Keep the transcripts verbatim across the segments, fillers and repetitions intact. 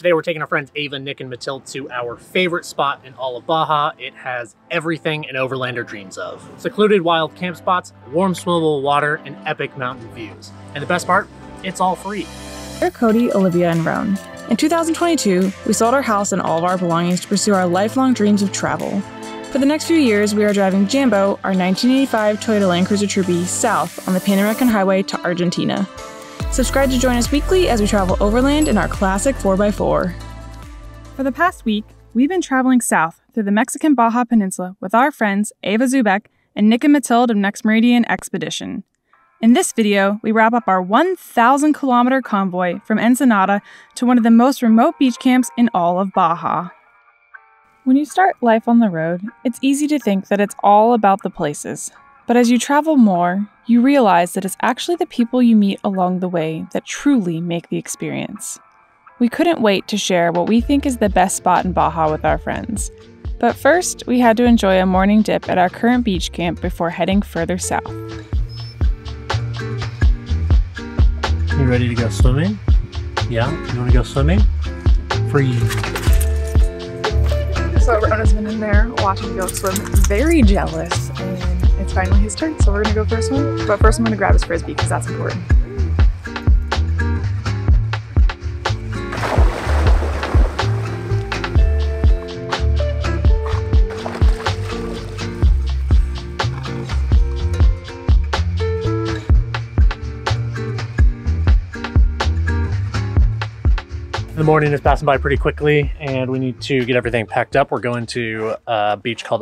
Today we're taking our friends Ava, Nick, and Matilde to our favorite spot in all of Baja. It has everything an overlander dreams of. Secluded wild camp spots, warm swimmable water, and epic mountain views. And the best part, it's all free. We're Cody, Olivia, and Roan. In two thousand twenty-two, we sold our house and all of our belongings to pursue our lifelong dreams of travel. For the next few years, we are driving Jambo, our nineteen eighty-five Toyota Landcruiser Troopy, south on the Pan-American Highway to Argentina. Subscribe to join us weekly as we travel overland in our classic four by four. For the past week, we've been traveling south through the Mexican Baja Peninsula with our friends Eva Zubek and Nick and Matilde of Next Meridian Expedition. In this video, we wrap up our one thousand kilometer convoy from Ensenada to one of the most remote beach camps in all of Baja. When you start life on the road, it's easy to think that it's all about the places. But as you travel more, you realize that it's actually the people you meet along the way that truly make the experience. We couldn't wait to share what we think is the best spot in Baja with our friends. But first, we had to enjoy a morning dip at our current beach camp before heading further south. You ready to go swimming? Yeah? You want to go swimming? Free. So Rona's been in there watching Bill swim, very jealous. And it's finally his turn, so we're gonna go for a swim. But first I'm gonna grab his Frisbee, because that's important. The morning is passing by pretty quickly, and we need to get everything packed up. We're going to a beach called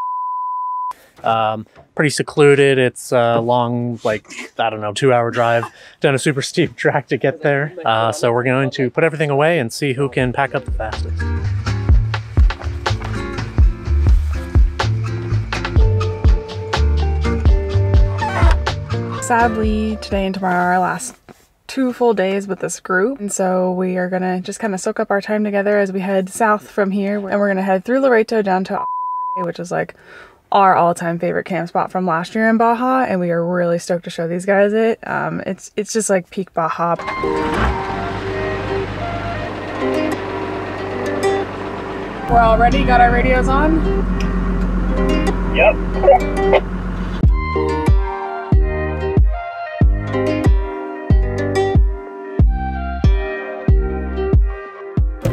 Um, pretty secluded. It's a uh, long, like, I don't know, two hour drive down a super steep track to get there. Uh, so we're going to put everything away and see who can pack up the fastest. Sadly, today and tomorrow are our last two full days with this group. And so we are going to just kind of soak up our time together as we head south from here. And we're going to head through Loreto down to Agua Verde, which is like our all-time favorite camp spot from last year in Baja, and we are really stoked to show these guys it. Um, it's it's just like peak Baja. We're all ready, got our radios on? Yep.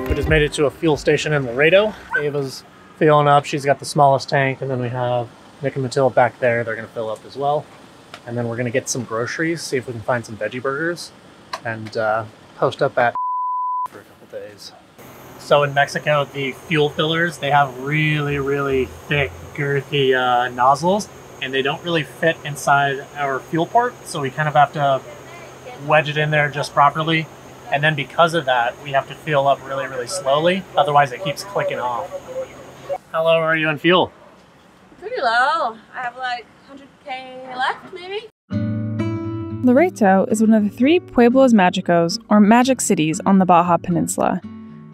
We just made it to a fuel station in Laredo. Ava's filling up, she's got the smallest tank, and then we have Nick and Matilde back there. They're gonna fill up as well. And then we're gonna get some groceries, see if we can find some veggie burgers, and uh, post up at for a couple days. So in Mexico, the fuel fillers, they have really, really thick, girthy uh, nozzles, and they don't really fit inside our fuel port, so we kind of have to wedge it in there just properly. And then because of that, we have to fill up really, really slowly, otherwise it keeps clicking off. How low are you on fuel? Pretty low. I have like one hundred K left, maybe. Loreto is one of the three Pueblos Magicos, or magic cities, on the Baja Peninsula.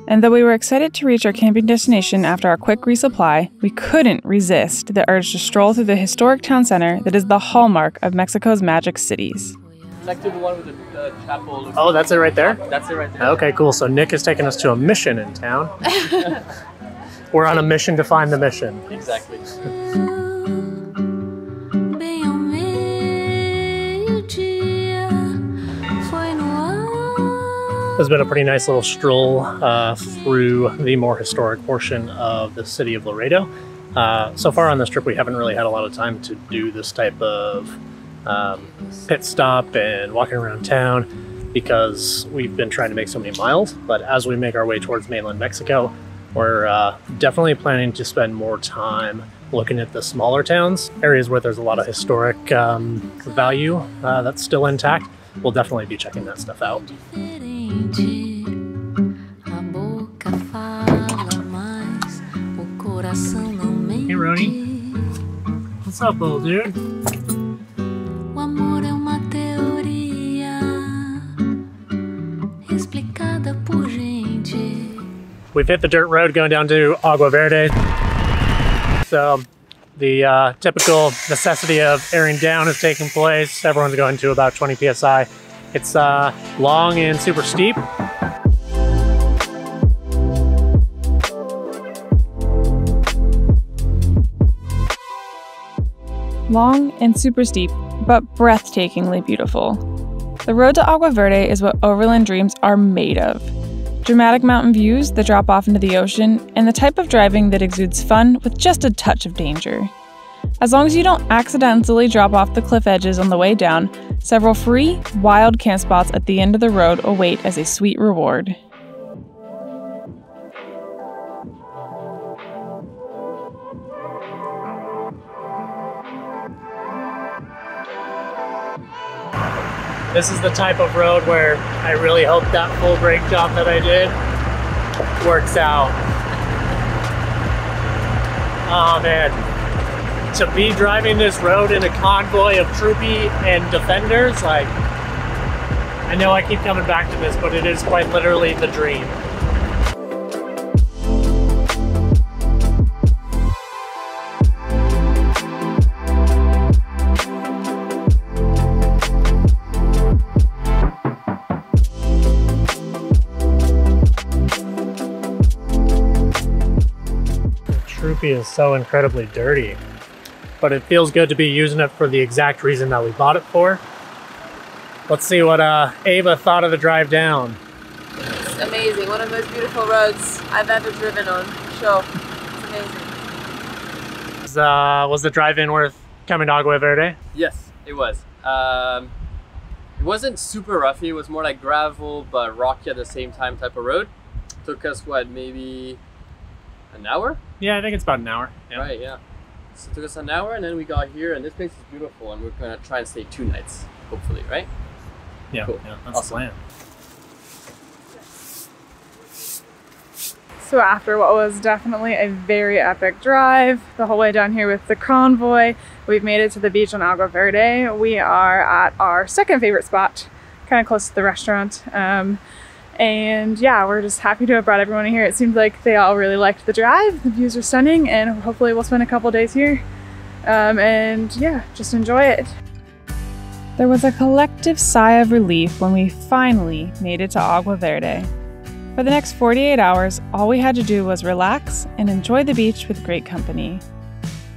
And though we were excited to reach our camping destination after our quick resupply, we couldn't resist the urge to stroll through the historic town center that is the hallmark of Mexico's magic cities. It's actually the one with the, the chapel. Oh, that's it right there? That's it right there. Okay, cool. So Nick is taking us to a mission in town. We're on a mission to find the mission. Exactly. It's been a pretty nice little stroll uh, through the more historic portion of the city of Laredo. Uh, so far on this trip, we haven't really had a lot of time to do this type of um, pit stop and walking around town because we've been trying to make so many miles. But as we make our way towards mainland Mexico, we're uh, definitely planning to spend more time looking at the smaller towns, areas where there's a lot of historic um, value uh, that's still intact. We'll definitely be checking that stuff out. Hey, Roni. What's up, little dude? We've hit the dirt road going down to Agua Verde. So the uh, typical necessity of airing down is taking place. Everyone's going to about twenty P S I. It's uh, long and super steep. long and super steep, but breathtakingly beautiful. The road to Agua Verde is what overland dreams are made of. Dramatic mountain views that drop off into the ocean, and the type of driving that exudes fun with just a touch of danger. As long as you don't accidentally drop off the cliff edges on the way down, several free, wild camp spots at the end of the road await as a sweet reward. This is the type of road where I really hope that full brake job that I did works out. Oh man. To be driving this road in a convoy of Troopy and Defenders, like, I know I keep coming back to this, but it is quite literally the dream. Troopy is so incredibly dirty, but it feels good to be using it for the exact reason that we bought it for. Let's see what uh, Eva thought of the drive down. It's amazing, one of the most beautiful roads I've ever driven on, sure, it's amazing. Was, uh, was the drive-in worth coming to Agua Verde? Yes, it was. Um, it wasn't super roughy, it was more like gravel, but rocky at the same time type of road. It took us, what, maybe an hour? Yeah, I think it's about an hour. Yeah. Right, yeah. So it took us an hour and then we got here and this place is beautiful and we're gonna try and stay two nights, hopefully, right? Yeah, cool. Yeah, that's awesome. The plan. So after what was definitely a very epic drive, the whole way down here with the convoy, we've made it to the beach on Agua Verde. We are at our second favorite spot, kind of close to the restaurant. Um, And yeah, we're just happy to have brought everyone in here. It seems like they all really liked the drive. The views are stunning and hopefully we'll spend a couple days here. Um, and yeah, just enjoy it. There was a collective sigh of relief when we finally made it to Agua Verde. For the next forty-eight hours, all we had to do was relax and enjoy the beach with great company.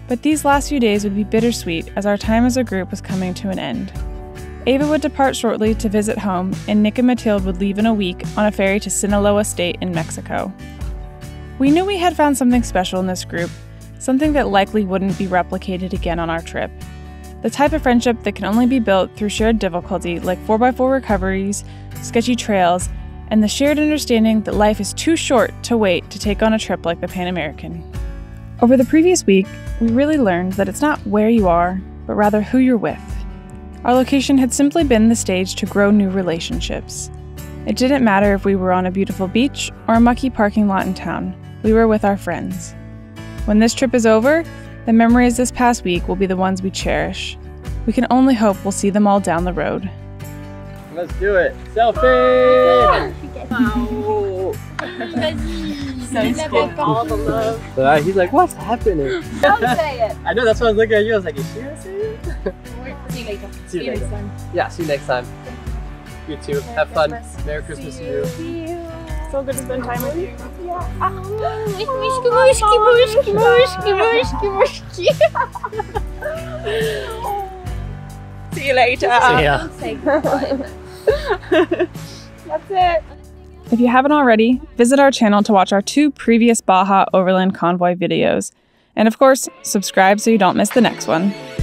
But these last few days would be bittersweet as our time as a group was coming to an end. Eva would depart shortly to visit home, and Nick and Mathilde would leave in a week on a ferry to Sinaloa State in Mexico. We knew we had found something special in this group, something that likely wouldn't be replicated again on our trip. The type of friendship that can only be built through shared difficulty like four by four recoveries, sketchy trails, and the shared understanding that life is too short to wait to take on a trip like the Pan-American. Over the previous week, we really learned that it's not where you are, but rather who you're with. Our location had simply been the stage to grow new relationships. It didn't matter if we were on a beautiful beach or a mucky parking lot in town, we were with our friends. When this trip is over, the memories this past week will be the ones we cherish. We can only hope we'll see them all down the road. Let's do it! Selfie! Wow. So cool. All the love. Uh, he's like, what's happening? Don't say it! I know, that's why I was looking at you, I was like, is she gonna say it? See you later. See you, see you next time. Yeah, see you next time. You too. Merry Have Christmas. Fun. Merry Christmas to you. See you. So good to spend time with you. See you later. See ya. That's it. If you haven't already, visit our channel to watch our two previous Baja Overland Convoy videos. And of course, subscribe so you don't miss the next one.